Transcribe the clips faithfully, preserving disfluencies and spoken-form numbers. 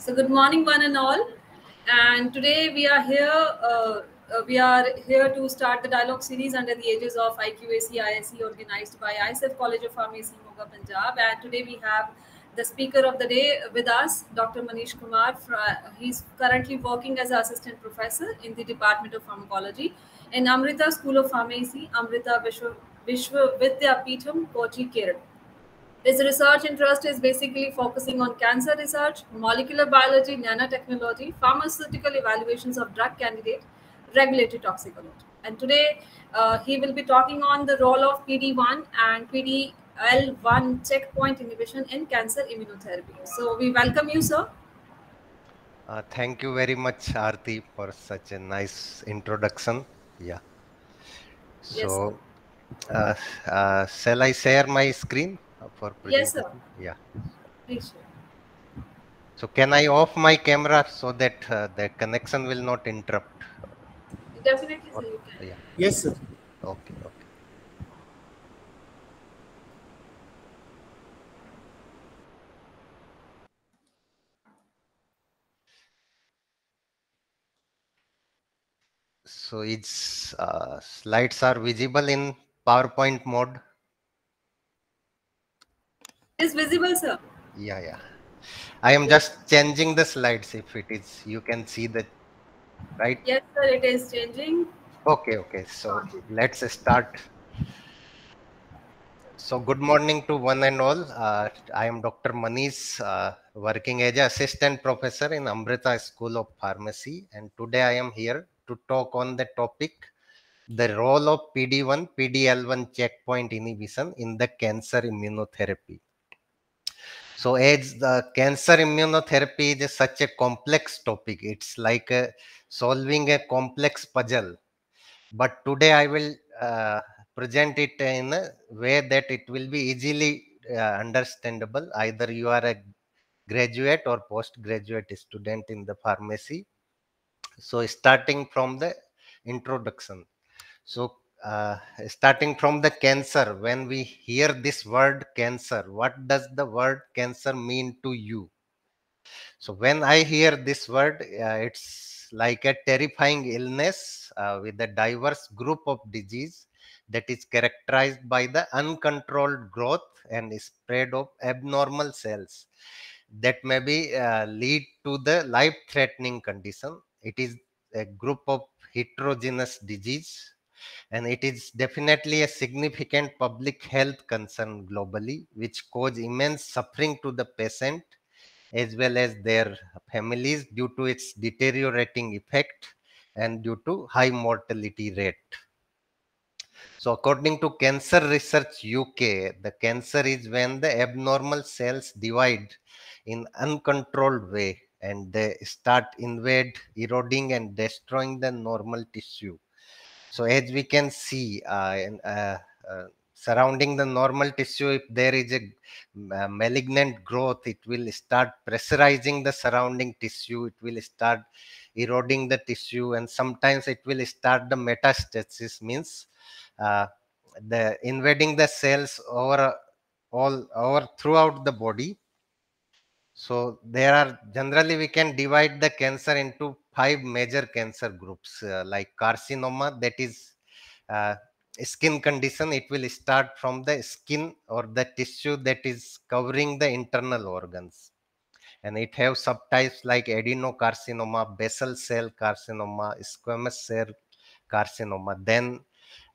So good morning, one and all. And today we are here. Uh, uh, we are here to start the dialogue series under the aegis of I Q A C I S E, organized by I S F College of Pharmacy, Moga, Punjab. And today we have the speaker of the day with us, Doctor Manish Kumar. He's currently working as an assistant professor in the Department of Pharmacology in Amrita School of Pharmacy, Amrita Vishwa, Vishwa Vidyapeetham, Kochi, Kerala. His research interest is basically focusing on cancer research, molecular biology, nanotechnology, pharmaceutical evaluations of drug candidate, regulatory toxicology. And today uh, he will be talking on the role of P D one and P D L one checkpoint inhibition in cancer immunotherapy. So we welcome you, sir. Uh, thank you very much, Arti, for such a nice introduction. Yeah. So yes, uh, uh, shall I share my screen? For yes, sir. Yeah. Please. So can I off my camera so that uh, the connection will not interrupt? Definitely, sir. You can. Yeah. Yes, sir. Okay. Okay. So its uh, slides are visible in PowerPoint mode. Is visible, sir. Yeah, yeah. I am just changing the slides. If it is, you can see that, right? Yes, sir. It is changing. Okay, okay. So let's start. So good morning to one and all. Uh, I am Doctor Manish, uh, working as an assistant professor in Amrita School of Pharmacy, and today I am here to talk on the topic: the role of P D one, P D L one checkpoint inhibition in the cancer immunotherapy. So as the cancer immunotherapy is a, such a complex topic, it's like a, solving a complex puzzle. But today I will uh, present it in a way that it will be easily uh, understandable. Either you are a graduate or postgraduate student in the pharmacy. So starting from the introduction. So Uh, starting from the cancer, when we hear this word cancer, what does the word cancer mean to you? So when I hear this word, uh, it's like a terrifying illness uh, with a diverse group of disease that is characterized by the uncontrolled growth and spread of abnormal cells that may be uh, lead to the life-threatening condition. It is a group of heterogeneous disease, and it is definitely a significant public health concern globally, which cause immense suffering to the patient as well as their families due to its deteriorating effect and due to high mortality rate. So according to Cancer Research U K, the cancer is when the abnormal cells divide in uncontrolled way and they start invade, eroding and destroying the normal tissue. So as we can see, uh, in, uh, uh, surrounding the normal tissue, if there is a uh, malignant growth, it will start pressurizing the surrounding tissue. It will start eroding the tissue, and sometimes it will start the metastasis, means uh, the invading the cells over all over throughout the body. So there are generally we can divide the cancer into five major cancer groups, uh, like carcinoma, that is uh, skin condition. It will start from the skin or the tissue that is covering the internal organs, and it have subtypes like adenocarcinoma, basal cell carcinoma, squamous cell carcinoma. Then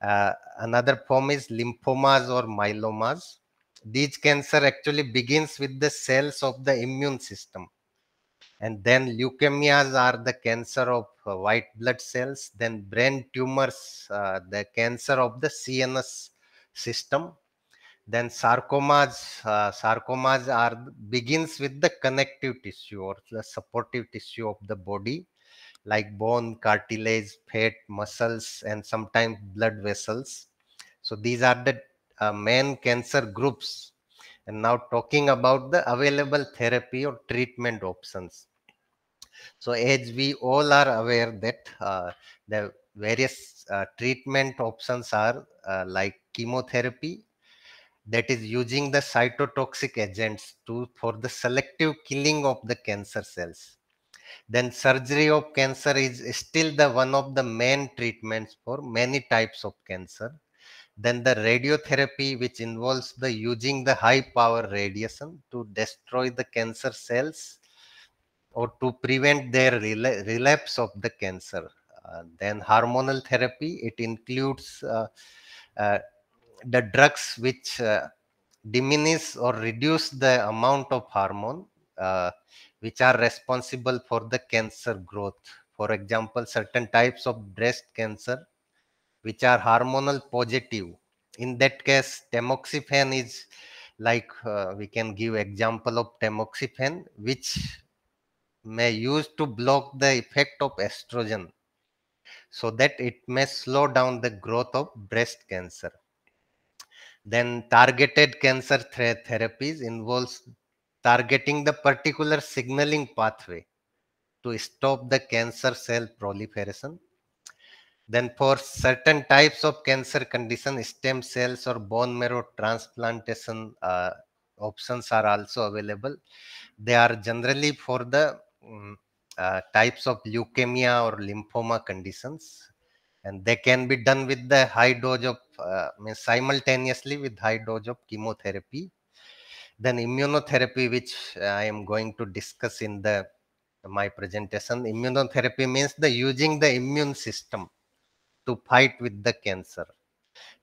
uh, another form is lymphomas or myelomas. These cancer actually begins with the cells of the immune system. And then leukemias are the cancer of uh, white blood cells. Then brain tumors, uh, the cancer of the C N S system. Then sarcomas, uh, sarcomas are begins with the connective tissue or the supportive tissue of the body, like bone, cartilage, fat, muscles, and sometimes blood vessels. So these are the uh, main cancer groups. And now talking about the available therapy or treatment options. So as we all are aware that uh, the various uh, treatment options are uh, like chemotherapy, that is using the cytotoxic agents to for the selective killing of the cancer cells. Then surgery of cancer is still the one of the main treatments for many types of cancer. Then the radiotherapy, which involves the using the high power radiation to destroy the cancer cells or to prevent their relapse of the cancer. Uh, then hormonal therapy, it includes uh, uh, the drugs which uh, diminish or reduce the amount of hormone uh, which are responsible for the cancer growth. For example, certain types of breast cancer which are hormonal positive. In that case, tamoxifen is like, uh, we can give example of tamoxifen, which may use to block the effect of estrogen so that it may slow down the growth of breast cancer. Then targeted cancer th- therapies involves targeting the particular signaling pathway to stop the cancer cell proliferation. Then for certain types of cancer condition, stem cells or bone marrow transplantation uh, options are also available. They are generally for the um, uh, types of leukemia or lymphoma conditions. And they can be done with the high dose of, uh, simultaneously with high dose of chemotherapy. Then immunotherapy, which I am going to discuss in the my presentation. Immunotherapy means the using the immune system to fight with the cancer.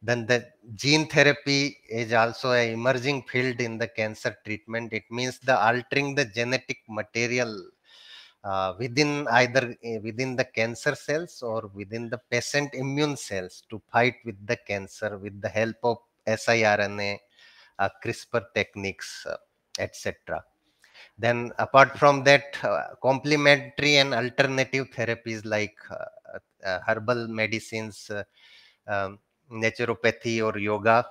Then the gene therapy is also an emerging field in the cancer treatment. It means the altering the genetic material uh, within either uh, within the cancer cells or within the patient immune cells to fight with the cancer with the help of siRNA, uh, CRISPR techniques, uh, et cetera. Then apart from that, uh, complementary and alternative therapies like uh, Uh, herbal medicines, uh, um, naturopathy or yoga,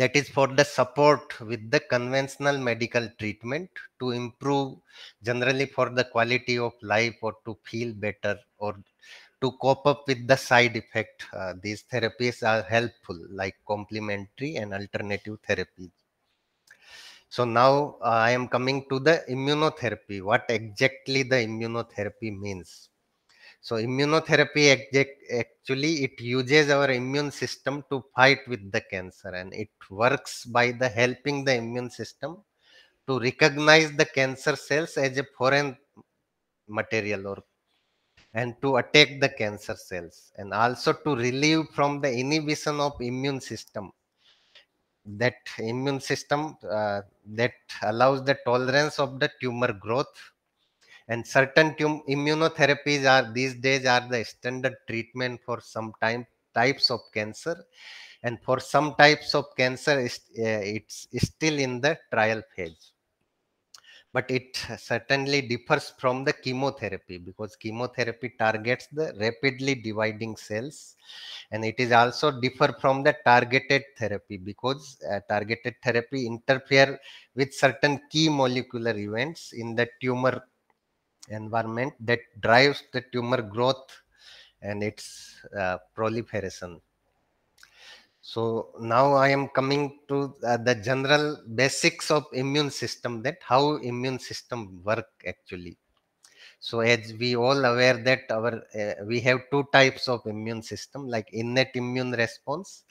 that is for the support with the conventional medical treatment to improve generally for the quality of life or to feel better or to cope up with the side effect. Uh, these therapies are helpful like complementary and alternative therapies. So now uh, I am coming to the immunotherapy. What exactly the immunotherapy means? So immunotherapy actually it uses our immune system to fight with the cancer, and it works by the helping the immune system to recognize the cancer cells as a foreign material or and to attack the cancer cells, and also to relieve from the inhibition of immune system. That immune system uh, that allows the tolerance of the tumor growth. And certain immunotherapies are these days are the standard treatment for some time, types of cancer. And for some types of cancer, it's, uh, it's still in the trial phase. But it certainly differs from the chemotherapy because chemotherapy targets the rapidly dividing cells. And it is also differ from the targeted therapy because uh, targeted therapy interfere with certain key molecular events in the tumor environment that drives the tumor growth and its uh, proliferation. So now I am coming to uh, the general basics of immune system, that how immune system work actually. So as we all aware that our uh, we have two types of immune system, like innate immune response,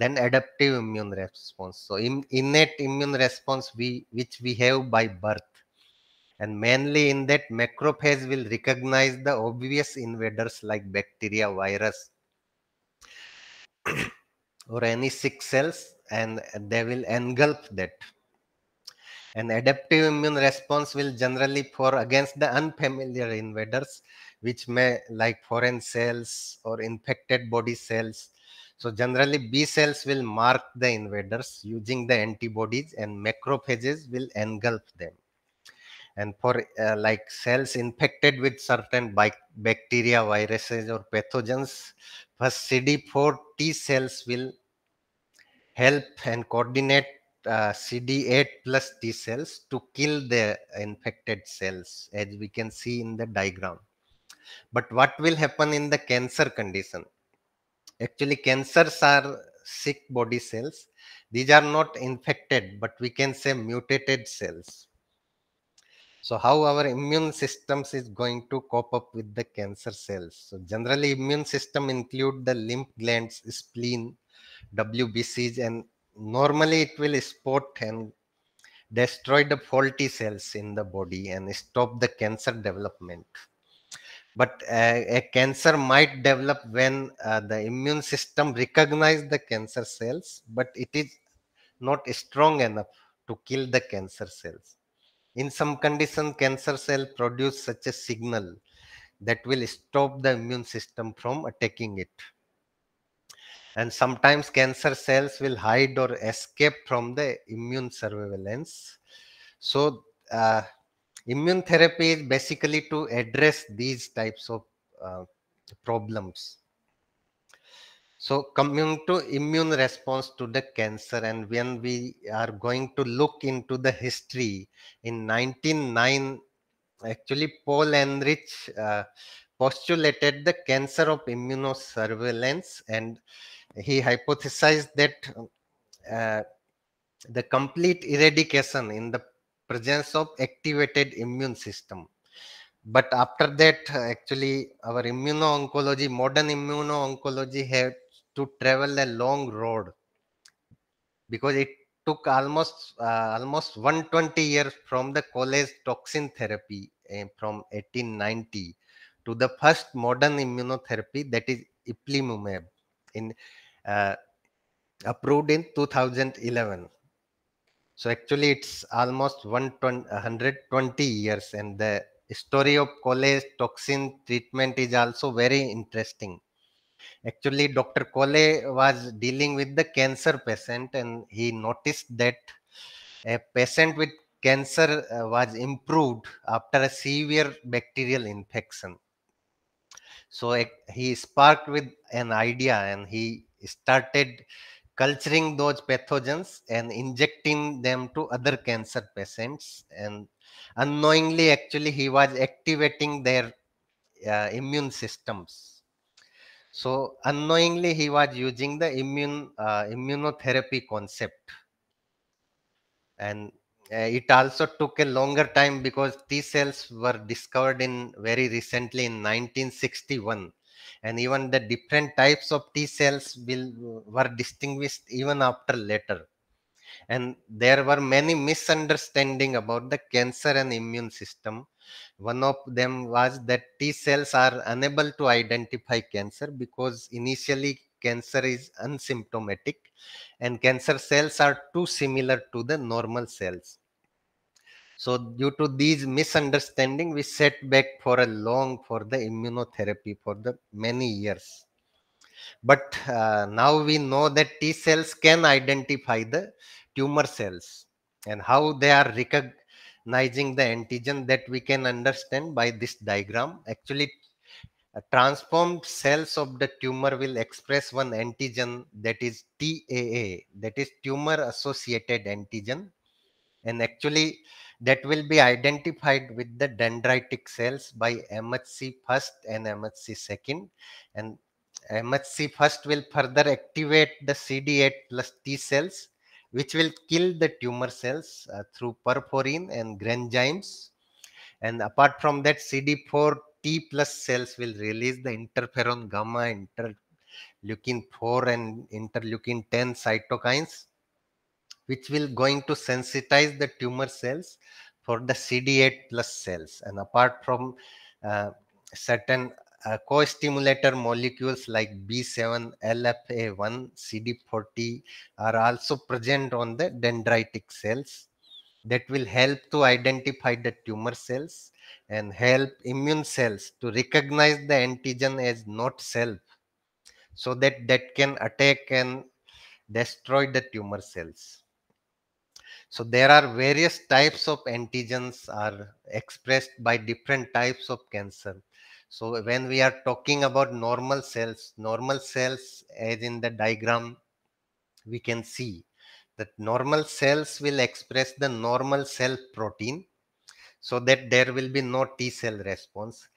then adaptive immune response. So in innate immune response we which we have by birth. And mainly in that, macrophage will recognize the obvious invaders like bacteria, virus, or any sick cells, and they will engulf that. And adaptive immune response will generally for against the unfamiliar invaders, which may like foreign cells or infected body cells. So generally B cells will mark the invaders using the antibodies, and macrophages will engulf them. And for uh, like cells infected with certain bacteria, viruses or pathogens, first C D four T cells will help and coordinate uh, C D eight plus T cells to kill the infected cells, as we can see in the diagram. But what will happen in the cancer condition? Actually, cancers are sick body cells. These are not infected, but we can say mutated cells. So how our immune systems is going to cope up with the cancer cells? So generally immune system include the lymph glands, spleen, W B Cs, and normally it will spot and destroy the faulty cells in the body and stop the cancer development. But uh, a cancer might develop when uh, the immune system recognizes the cancer cells, but it is not strong enough to kill the cancer cells. In some condition, cancer cell produce such a signal that will stop the immune system from attacking it. And sometimes cancer cells will hide or escape from the immune surveillance. So uh, immune therapy is basically to address these types of uh, problems. So coming to immune response to the cancer, and when we are going to look into the history, in nineteen oh nine, actually Paul Enrich uh, postulated the cancer of immunosurveillance, and he hypothesized that uh, the complete eradication in the presence of activated immune system. But after that, actually our immuno-oncology, modern immuno-oncology have to travel a long road, because it took almost uh, almost one hundred twenty years from the Kole's toxin therapy uh, from eighteen ninety to the first modern immunotherapy, that is ipilimumab, in uh, approved in two thousand eleven. So actually it's almost one hundred twenty years, and the story of Kole's toxin treatment is also very interesting. Actually, Doctor Kole was dealing with the cancer patient, and he noticed that a patient with cancer was improved after a severe bacterial infection. So he sparked with an idea, and he started culturing those pathogens and injecting them to other cancer patients, and unknowingly actually he was activating their uh, immune systems. So unknowingly he was using the immune uh, immunotherapy concept, and uh, it also took a longer time because T cells were discovered in very recently in nineteen sixty-one, and even the different types of T cells will were distinguished even after later. And there were many misunderstandings about the cancer and immune system. One of them was that T cells are unable to identify cancer because initially cancer is unsymptomatic and cancer cells are too similar to the normal cells. So due to these misunderstandings, we set back for a long for the immunotherapy for the many years. But uh, now we know that T cells can identify the tumor cells, and how they are recognizing the antigen that we can understand by this diagram. Actually, uh, transformed cells of the tumor will express one antigen, that is T A A, that is tumor associated antigen, and actually that will be identified with the dendritic cells by M H C first and M H C second, and M H C first will further activate the C D eight plus T cells, which will kill the tumor cells uh, through perforin and granzymes. And apart from that, C D four T plus cells will release the interferon gamma, interleukin four and interleukin ten cytokines, which will going to sensitize the tumor cells for the C D eight plus cells. And apart from uh, certain Uh, co-stimulator molecules like B seven, L F A one, C D forty are also present on the dendritic cells that will help to identify the tumor cells and help immune cells to recognize the antigen as not self, so that that can attack and destroy the tumor cells. So there are various types of antigens are expressed by different types of cancer. So when we are talking about normal cells, normal cells as in the diagram, we can see that normal cells will express the normal cell protein, so that there will be no T cell response.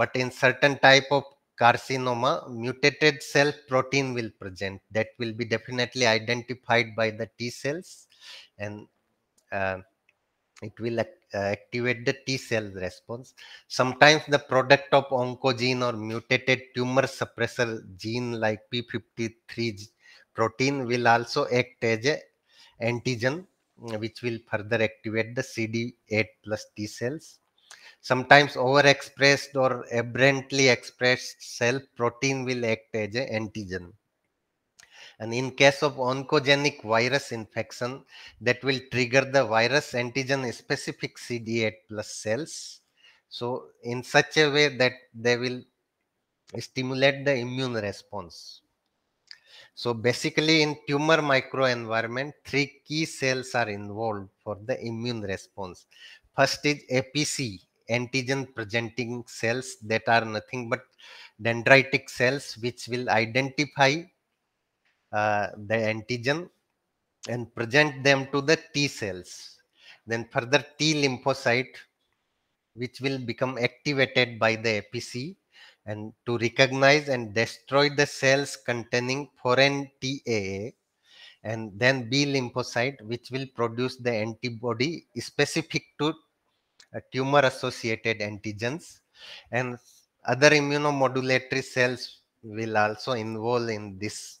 But in certain type of carcinoma, mutated cell protein will present. That will be definitely identified by the T cells, and uh, it will act, uh, activate the T cell response. Sometimes the product of oncogene or mutated tumor suppressor gene like P fifty-three protein will also act as a antigen, which will further activate the C D eight plus T cells. Sometimes overexpressed or aberrantly expressed cell protein will act as an antigen. And in case of oncogenic virus infection, that will trigger the virus antigen specific C D eight plus cells. So in such a way that they will stimulate the immune response. So basically in tumor microenvironment, three key cells are involved for the immune response. First is A P C, antigen presenting cells, that are nothing but dendritic cells which will identify uh, the antigen and present them to the T cells. Then further T lymphocyte, which will become activated by the A P C and to recognize and destroy the cells containing foreign T A A, and then B lymphocyte, which will produce the antibody specific to tumor associated antigens, and other immunomodulatory cells will also involve in this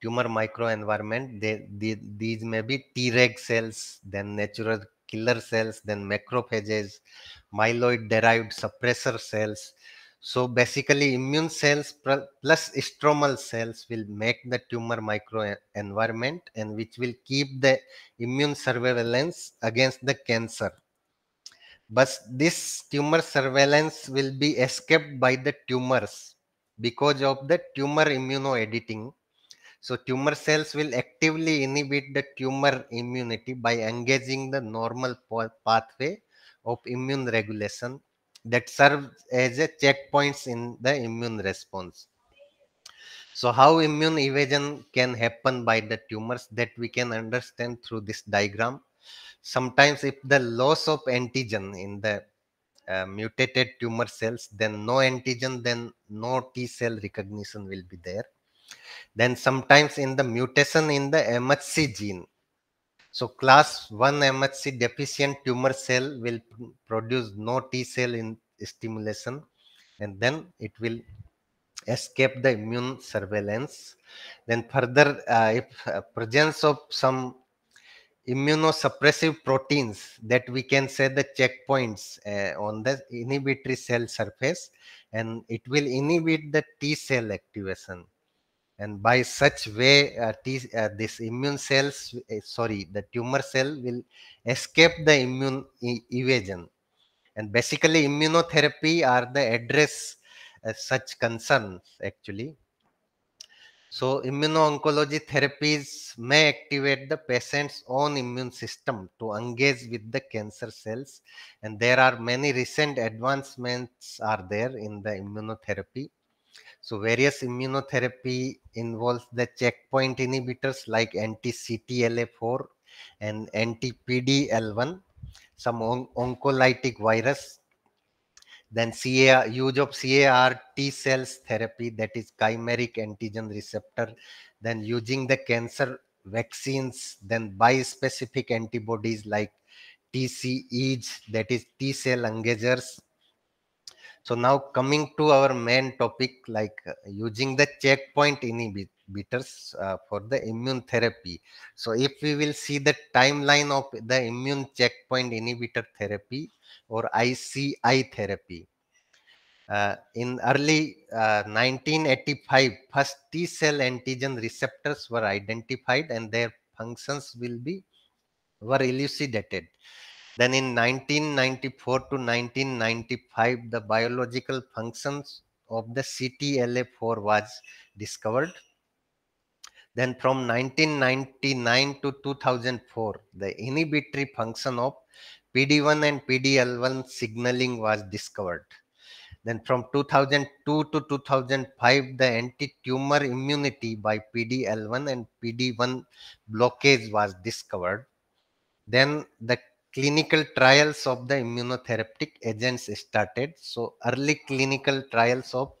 tumor microenvironment. They, they, these may be Treg cells, then natural killer cells, then macrophages, myeloid derived suppressor cells. So basically immune cells plus stromal cells will make the tumor microenvironment, and which will keep the immune surveillance against the cancer. But this tumor surveillance will be escaped by the tumors because of the tumor immunoediting. So tumor cells will actively inhibit the tumor immunity by engaging the normal pathway of immune regulation that serves as a checkpoints in the immune response. So how immune evasion can happen by the tumors, that we can understand through this diagram. Sometimes if the loss of antigen in the uh, mutated tumor cells, then no antigen, then no T cell recognition will be there. Then sometimes in the mutation in the M H C gene. So class one M H C deficient tumor cell will produce no T cell in stimulation, and then it will escape the immune surveillance. Then further, uh, if uh, presence of some immunosuppressive proteins, that we can say the checkpoints uh, on the inhibitory cell surface, and it will inhibit the T cell activation, and by such way uh, T, uh, this immune cells uh, sorry the tumor cell will escape the immune e evasion. And basically immunotherapy are the address uh, such concerns actually. So immuno-oncology therapies may activate the patient's own immune system to engage with the cancer cells, and there are many recent advancements are there in the immunotherapy. So various immunotherapy involves the checkpoint inhibitors like anti C T L A four and anti P D L one, some on oncolytic virus, then C A R, use of C A R T cells therapy, that is chimeric antigen receptor, then using the cancer vaccines, then bispecific antibodies like T C Es, that is T cell engagers. So now coming to our main topic, like using the checkpoint inhibitors uh, for the immune therapy. So if we will see the timeline of the immune checkpoint inhibitor therapy or I C I therapy. Uh, in early uh, nineteen eighty-five, first T cell antigen receptors were identified and their functions will be were elucidated. Then in nineteen ninety-four to nineteen ninety-five, the biological functions of the C T L A four was discovered. Then from nineteen ninety-nine to two thousand four, the inhibitory function of P D one and P D L one signaling was discovered. Then from two thousand two to two thousand five, the anti-tumor immunity by P D L one and P D one blockage was discovered. Then the clinical trials of the immunotherapeutic agents started. So early clinical trials of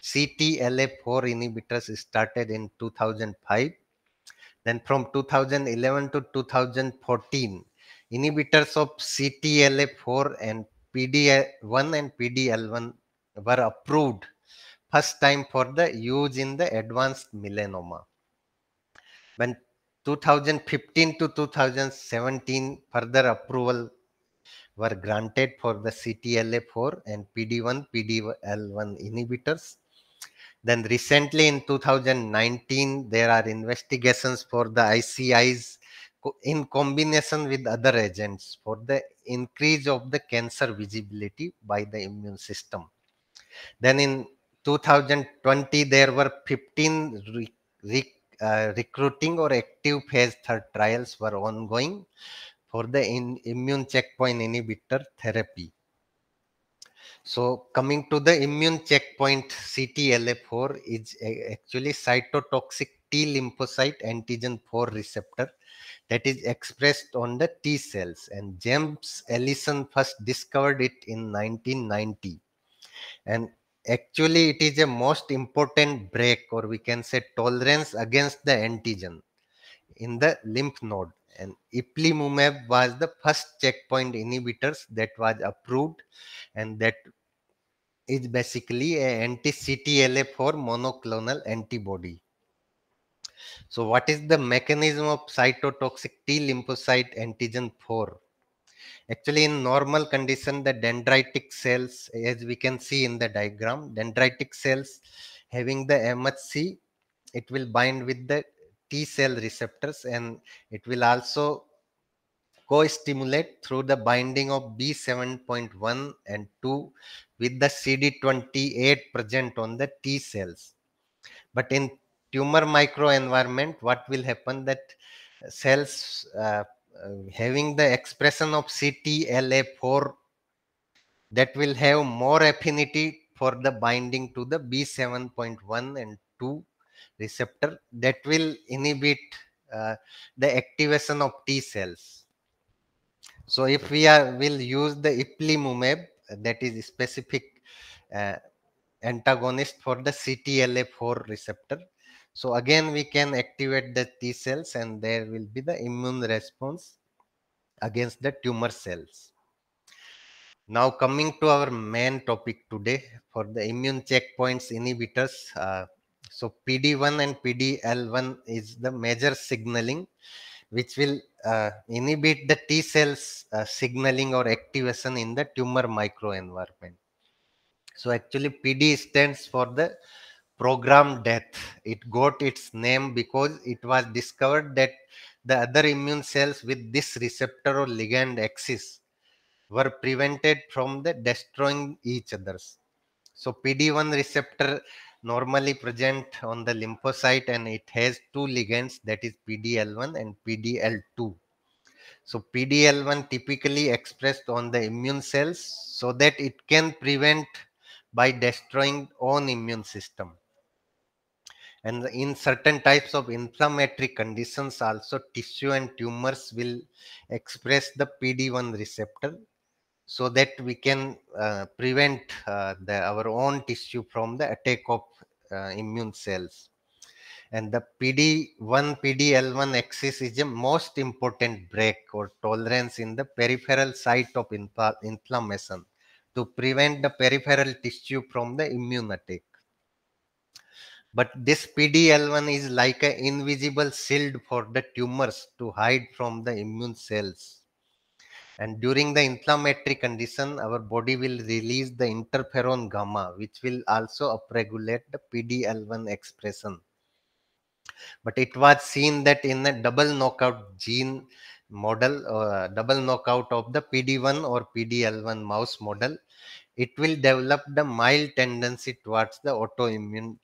C T L A four inhibitors started in two thousand five. Then from two thousand eleven to two thousand fourteen, inhibitors of C T L A four and P D one and P D L one were approved first time for the use in the advanced melanoma. When two thousand fifteen to two thousand seventeen, further approval were granted for the C T L A four and P D one, P D L one inhibitors. Then recently in two thousand nineteen, there are investigations for the I C Is in combination with other agents for the increase of the cancer visibility by the immune system. Then in two thousand twenty, there were fifteen re re uh, recruiting or active phase third trials were ongoing for the in immune checkpoint inhibitor therapy. So coming to the immune checkpoint, C T L A four is actually cytotoxic T lymphocyte antigen four receptor that is expressed on the T cells, and James Allison first discovered it in nineteen ninety. And actually it is a most important break, or we can say tolerance against the antigen in the lymph node. And ipilimumab was the first checkpoint inhibitors that was approved, and that is basically a anti-C T L A four monoclonal antibody. So what is the mechanism of cytotoxic T lymphocyte antigen four? Actually, in normal condition, the dendritic cells, as we can see in the diagram, dendritic cells having the M H C, it will bind with the T cell receptors, and it will also co-stimulate through the binding of B seven point one and two with the C D twenty-eight present on the T cells. But in tumor microenvironment, what will happen that cells uh, having the expression of C T L A four that will have more affinity for the binding to the B seven point one and two receptor that will inhibit uh, the activation of T cells. So if we are will use the ipilimumab, that is specific uh, antagonist for the C T L A four receptor, so again we can activate the T cells and there will be the immune response against the tumor cells. Now coming to our main topic today for the immune checkpoints inhibitors. Uh, so P D one and P D L one is the major signaling which will uh, inhibit the T cells uh, signaling or activation in the tumor microenvironment. So actually P D stands for the programmed death. It got its name because it was discovered that the other immune cells with this receptor or ligand axis were prevented from the destroying each others. So P D one receptor normally present on the lymphocyte, and it has two ligands, that is P D L one and P D L two. So P D L one typically expressed on the immune cells so that it can prevent by destroying own immune system. And in certain types of inflammatory conditions also, tissue and tumors will express the P D one receptor so that we can uh, prevent uh, the, our own tissue from the attack of uh, immune cells. And the P D one, P D L one axis is the most important break or tolerance in the peripheral site of infl inflammation to prevent the peripheral tissue from the immune attack. But this P D L one is like an invisible shield for the tumors to hide from the immune cells. And during the inflammatory condition, our body will release the interferon gamma, which will also upregulate the P D L one expression. But it was seen that in a double knockout gene model, uh, double knockout of the P D one or P D L one mouse model, it will develop the mild tendency towards the autoimmune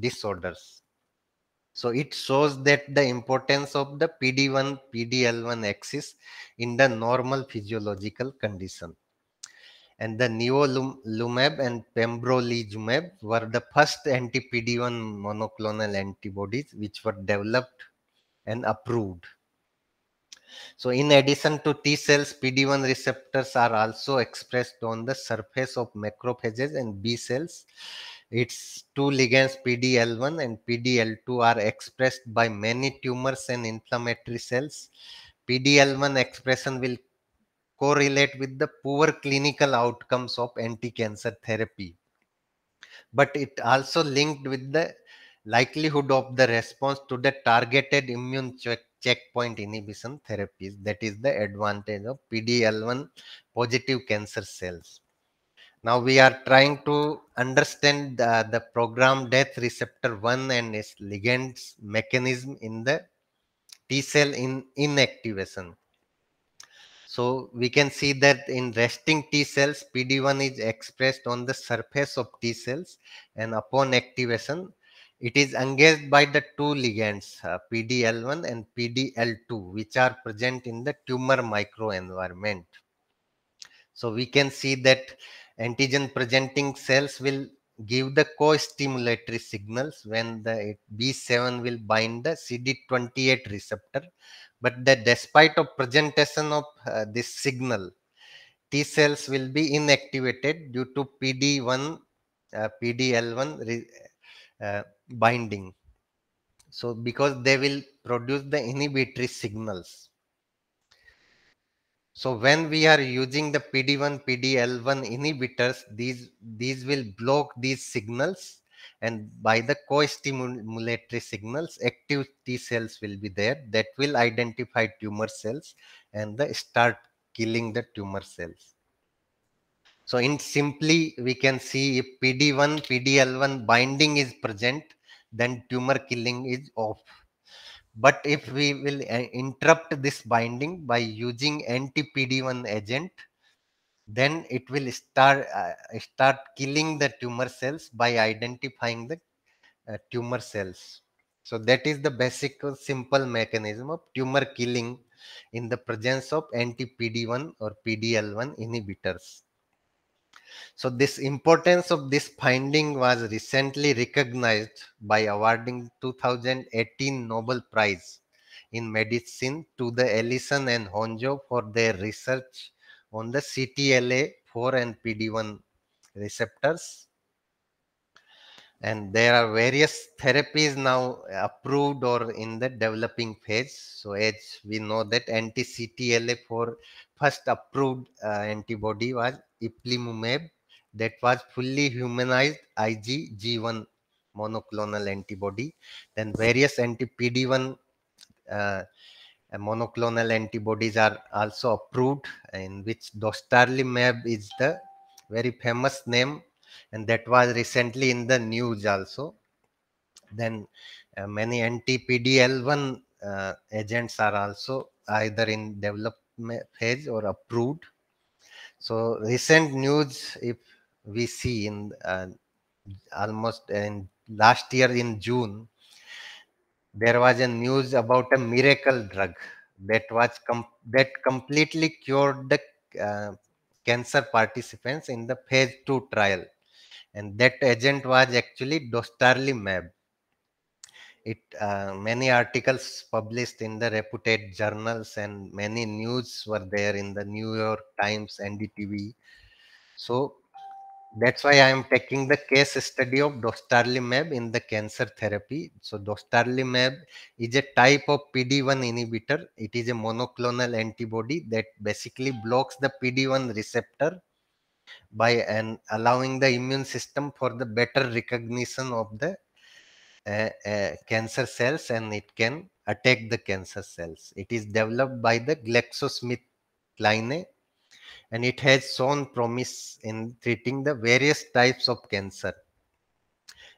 disorders. So it shows that the importance of the P D one, P D L one axis in the normal physiological condition. And the nivolumab and pembrolizumab were the first anti-P D one monoclonal antibodies which were developed and approved. So in addition to T cells, P D one receptors are also expressed on the surface of macrophages and B cells. Its two ligands P D L one and P D L two are expressed by many tumors and inflammatory cells. P D L one expression will correlate with the poor clinical outcomes of anti-cancer therapy, but it also linked with the likelihood of the response to the targeted immune check checkpoint inhibition therapies. That is the advantage of P D L one positive cancer cells. Now we are trying to understand the, the programmed death receptor one and its ligands mechanism in the T cell in inactivation. So we can see that in resting T cells, P D one is expressed on the surface of T cells, and upon activation, it is engaged by the two ligands, uh, P D L one and P D L two, which are present in the tumor microenvironment. So we can see that antigen presenting cells will give the co-stimulatory signals when the B seven will bind the C D twenty-eight receptor. But the, despite of presentation of uh, this signal, T cells will be inactivated due to P D one, uh, P D L one re, uh, binding. So because they will produce the inhibitory signals. So when we are using the P D one, P D L one inhibitors, these, these will block these signals, and by the co-stimulatory signals, active T cells will be there that will identify tumor cells and the start killing the tumor cells. So in simply, we can see if P D one, P D L one binding is present, then tumor killing is off. But if we will interrupt this binding by using anti-P D one agent, then it will start uh, start killing the tumor cells by identifying the uh, tumor cells. So that is the basic uh, simple mechanism of tumor killing in the presence of anti-P D one or P D L one inhibitors. So this importance of this finding was recently recognized by awarding two thousand eighteen Nobel Prize in Medicine to the Allison and Honjo for their research on the C T L A four and P D one receptors. And there are various therapies now approved or in the developing phase. So as we know that anti-C T L A four first approved uh, antibody was ipilimumab, that was fully humanized I g G one monoclonal antibody. Then various anti-P D one uh, monoclonal antibodies are also approved, in which Dostarlimab is the very famous name, and that was recently in the news also. Then uh, many anti-P D L one uh, agents are also either in development phase or approved. So recent news, if we see in uh, almost in last year in June, there was a news about a miracle drug that was com that completely cured the uh, cancer participants in the phase two trial, and that agent was actually dostarlimab. It uh, many articles published in the reputed journals, and many news were there in the New York Times, N D T V. So that's why I am taking the case study of dostarlimab in the cancer therapy. So dostarlimab is a type of P D one inhibitor. It is a monoclonal antibody that basically blocks the P D one receptor by and allowing the immune system for the better recognition of the uh, uh, cancer cells, and it can attack the cancer cells. It is developed by the GlaxoSmithKline, and it has shown promise in treating the various types of cancer.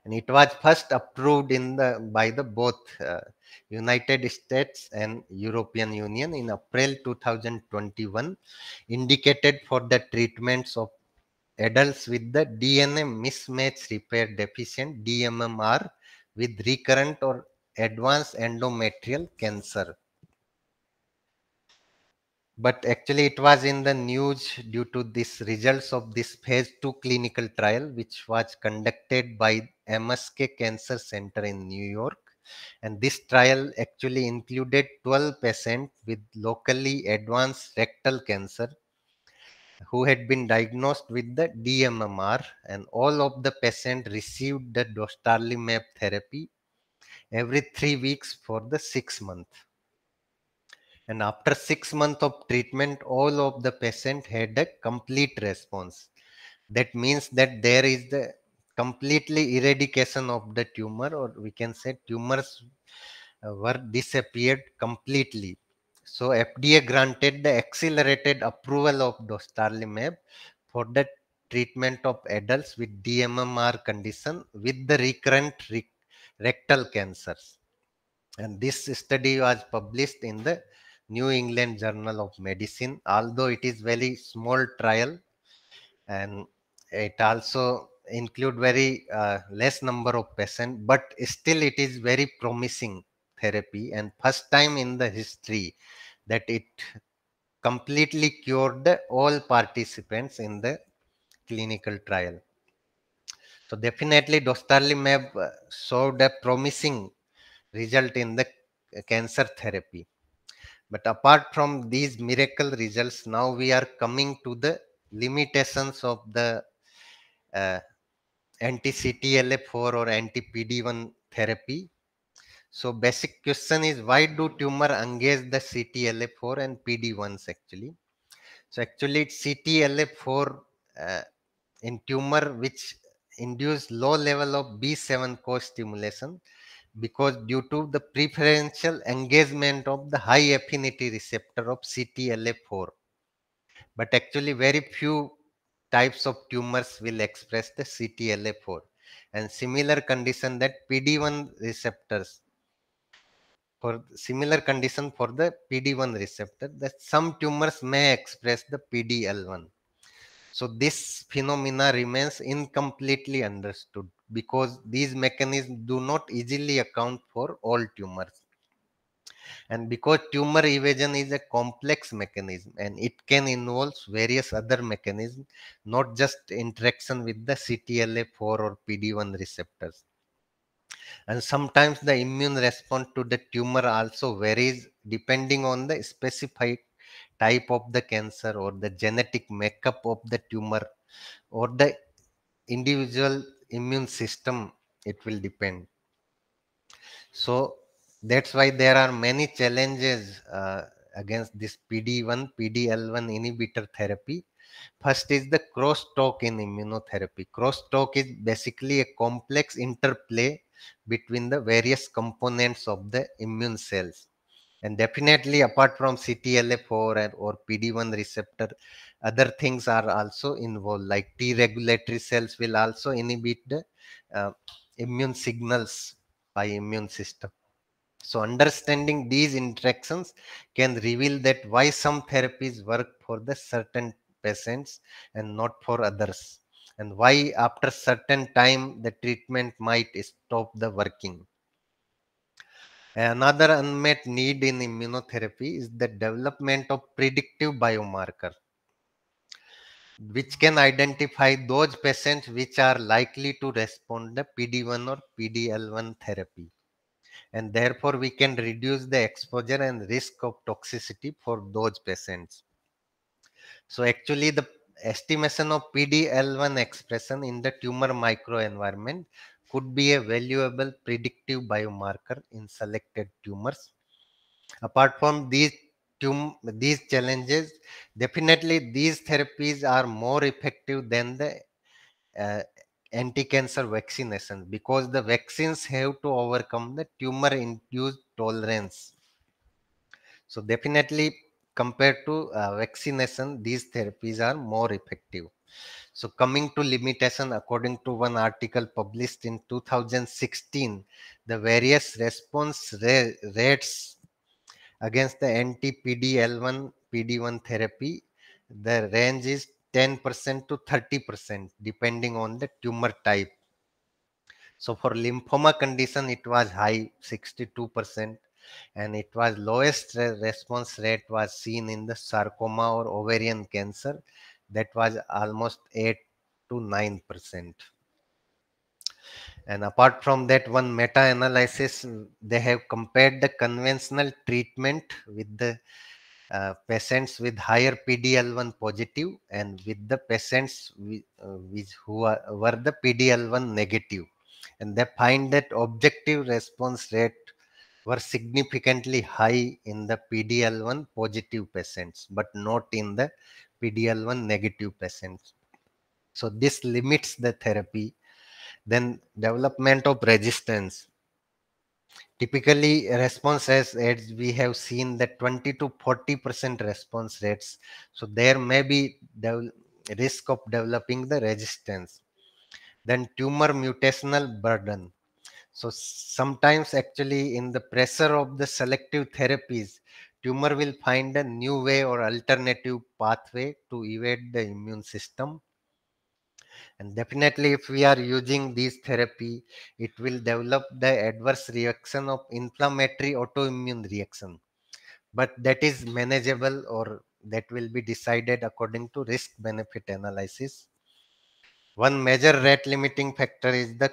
And it was first approved in the, by the both uh, United States and European Union in April two thousand twenty-one, indicated for the treatments of adults with the D N A mismatch repair deficient D M M R with recurrent or advanced endometrial cancer. But actually it was in the news due to this results of this phase two clinical trial, which was conducted by M H C Cancer Center in New York. And this trial actually included twelve patients with locally advanced rectal cancer who had been diagnosed with the D M M R, and all of the patients received the Dostarlimab therapy every three weeks for the six months. And after six months of treatment, all of the patients had a complete response. That means that there is the completely eradication of the tumor, or we can say tumors were disappeared completely. So F D A granted the accelerated approval of Dostarlimab for the treatment of adults with D M M R condition with the recurrent rec rectal cancers. And this study was published in the New England Journal of Medicine, although it is very small trial, and it also include very uh, less number of patients, but still it is very promising therapy, and first time in the history that it completely cured all participants in the clinical trial. So definitely Dostarlimab showed a promising result in the cancer therapy. But apart from these miracle results, now we are coming to the limitations of the uh, anti-C T L A four or anti-P D one therapy. So basic question is, why do tumor engage the C T L A four and P D ones actually? So actually it's C T L A four uh, in tumor which induce low level of B seven co-stimulation, because due to the preferential engagement of the high affinity receptor of C T L A four. But actually very few types of tumors will express the C T L A four, and similar condition that P D one receptors, for similar condition for the P D one receptor, that some tumors may express the P D L one. So this phenomena remains incompletely understood because these mechanisms do not easily account for all tumors. And because tumor evasion is a complex mechanism and it can involve various other mechanisms, not just interaction with the C T L A four or P D one receptors. And sometimes the immune response to the tumor also varies depending on the specified type of the cancer or the genetic makeup of the tumor or the individual immune system. It will depend. So that's why there are many challenges uh, against this P D one, P D L one inhibitor therapy. First is the crosstalk in immunotherapy. Crosstalk is basically a complex interplay between the various components of the immune cells. And definitely apart from C T L A four or P D one receptor, other things are also involved, like T regulatory cells will also inhibit the uh, immune signals by immune system. So understanding these interactions can reveal that why some therapies work for the certain patients and not for others, and why after certain time the treatment might stop the working. Another unmet need in immunotherapy is the development of predictive biomarkers, which can identify those patients which are likely to respond to P D one or P D L one therapy. And therefore, we can reduce the exposure and risk of toxicity for those patients. So actually, the estimation of P D L one expression in the tumor microenvironment could be a valuable predictive biomarker in selected tumors. Apart from these, tum these challenges, definitely these therapies are more effective than the uh, anti-cancer vaccination, because the vaccines have to overcome the tumor-induced tolerance. So definitely compared to uh, vaccination, these therapies are more effective. So coming to limitation, according to one article published in two thousand sixteen, the various response ra rates against the anti-P D L one, P D one therapy, the range is ten percent to thirty percent depending on the tumor type. So for lymphoma condition, it was high, sixty-two percent, and it was lowest response rate was seen in the sarcoma or ovarian cancer, that was almost eight to nine percent. And apart from that one meta-analysis, they have compared the conventional treatment with the uh, patients with higher P D L one positive and with the patients with, uh, with who are, were the P D L one negative. And they find that objective response rate were significantly high in the P D L one positive patients, but not in the P D L one negative patients. So this limits the therapy. Then development of resistance. Typically responses, as we have seen, that twenty to forty percent response rates. So there may be the risk of developing the resistance. Then tumor mutational burden. So sometimes actually in the pressure of the selective therapies, tumor will find a new way or alternative pathway to evade the immune system. And definitely if we are using these therapy, it will develop the adverse reaction of inflammatory autoimmune reaction. But that is manageable, or that will be decided according to risk-benefit analysis. One major rate limiting factor is the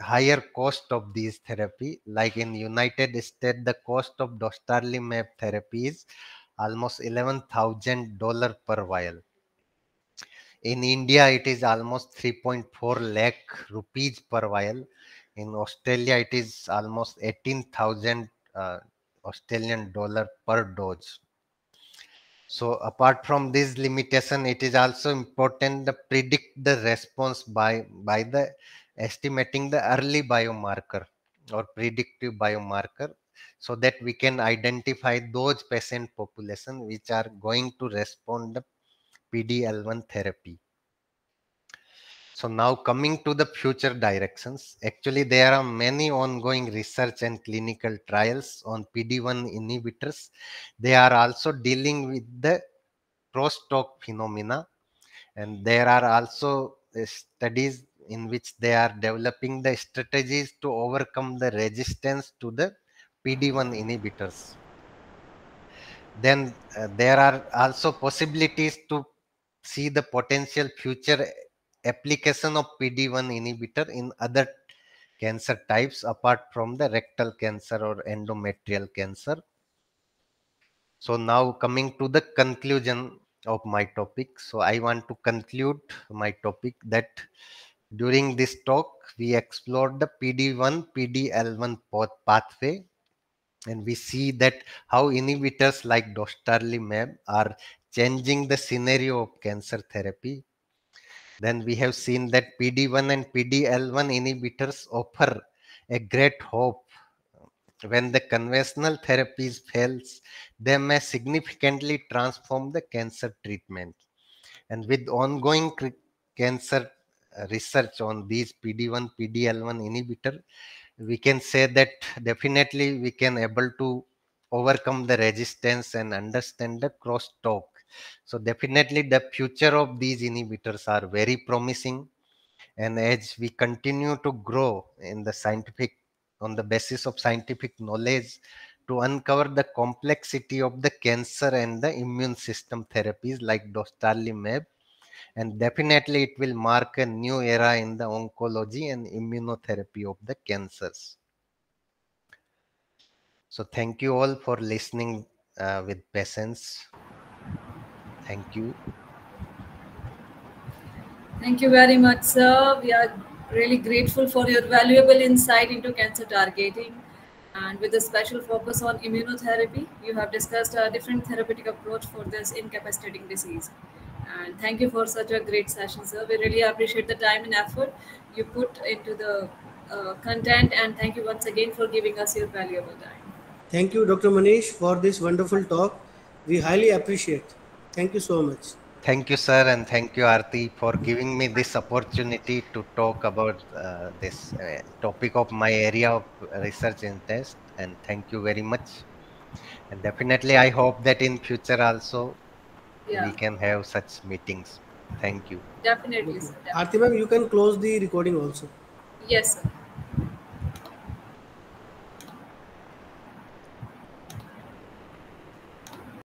higher cost of these therapy. Like in United States, the cost of Dostarlimab therapy is almost eleven thousand dollars per vial. In India, it is almost three point four lakh rupees per vial. In Australia, it is almost eighteen thousand uh, Australian dollar per dose. So apart from this limitation, it is also important to predict the response by, by the estimating the early biomarker or predictive biomarker, so that we can identify those patient population which are going to respond to P D L one therapy. So now coming to the future directions, actually there are many ongoing research and clinical trials on P D one inhibitors. They are also dealing with the crosstalk phenomena, and there are also studies in which they are developing the strategies to overcome the resistance to the P D one inhibitors. Then uh, there are also possibilities to see the potential future application of P D one inhibitor in other cancer types apart from the rectal cancer or endometrial cancer. So now coming to the conclusion of my topic. So I want to conclude my topic that during this talk, we explored the P D one P D L one pathway, and we see that how inhibitors like Dostarlimab are changing the scenario of cancer therapy. Then we have seen that P D one and P D L one inhibitors offer a great hope. When the conventional therapies fails, they may significantly transform the cancer treatment. And with ongoing cancer research on these P D one P D L one inhibitor, we can say that definitely we can able to overcome the resistance and understand the crosstalk. So definitely the future of these inhibitors are very promising, and as we continue to grow in the scientific on the basis of scientific knowledge to uncover the complexity of the cancer and the immune system therapies like Dostarlimab. And definitely it will mark a new era in the oncology and immunotherapy of the cancers. So thank you all for listening uh, with patience. Thank you. Thank you very much, sir. We are really grateful for your valuable insight into cancer targeting, and with a special focus on immunotherapy, you have discussed a different therapeutic approach for this incapacitating disease. And thank you for such a great session, sir. We really appreciate the time and effort you put into the uh, content. And thank you once again for giving us your valuable time. Thank you, Doctor Manish, for this wonderful talk. We highly appreciate. Thank you so much. Thank you, sir. And thank you, Arti, for giving me this opportunity to talk about uh, this uh, topic of my area of research interest. And thank you very much. And definitely, I hope that in future also, yeah, we can have such meetings. Thank you. Definitely, sir. Definitely. Arti ma'am, you can close the recording also. Yes, sir.